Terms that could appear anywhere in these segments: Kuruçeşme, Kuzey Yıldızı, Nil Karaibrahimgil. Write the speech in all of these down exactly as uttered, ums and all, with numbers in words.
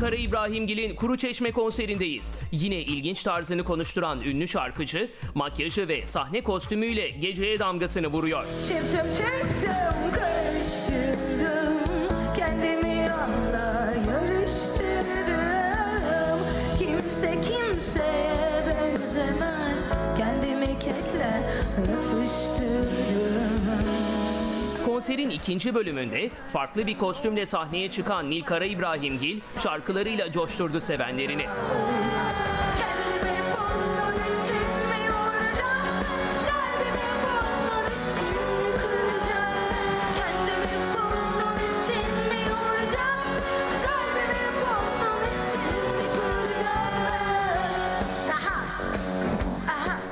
Karaibrahimgil'in Kuruçeşme konserindeyiz. Yine ilginç tarzını konuşturan ünlü şarkıcı, makyajı ve sahne kostümüyle geceye damgasını vuruyor. Çırptım çırptım karıştırdım, kendimi yanla yarıştırdım. Kimse kimseye benzemez, kendimi kekle atıştırdım. Konserin ikinci bölümünde farklı bir kostümle sahneye çıkan Nil Karaibrahimgil şarkılarıyla coşturdu sevenlerini.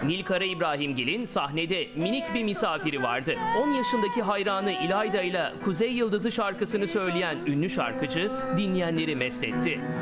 Nil Karaibrahimgil'in sahnede minik bir misafiri vardı. on yaşındaki hayranı İlayda ile Kuzey Yıldızı şarkısını söyleyen ünlü şarkıcı dinleyenleri mest etti.